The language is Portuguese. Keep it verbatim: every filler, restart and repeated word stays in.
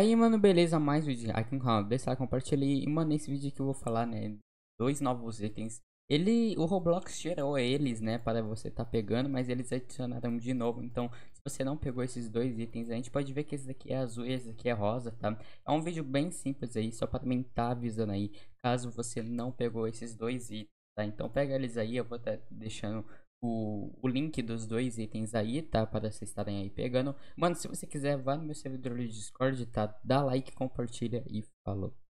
aí, mano, beleza, mais vídeo aqui no canal, deixa, compartilha e, mano, nesse vídeo que eu vou falar, né, dois novos itens. Ele, o Roblox tirou eles, né, para você tá pegando, mas eles adicionaram de novo. Então, se você não pegou esses dois itens, a gente pode ver que esse daqui é azul e esse daqui é rosa, tá? É um vídeo bem simples aí, só para também tá avisando aí, caso você não pegou esses dois itens, tá? Então, pega eles aí, eu vou estar tá deixando o, o link dos dois itens aí, tá? Para vocês estarem aí pegando. Mano, se você quiser, vá no meu servidor do Discord, tá? Dá like, compartilha e falou.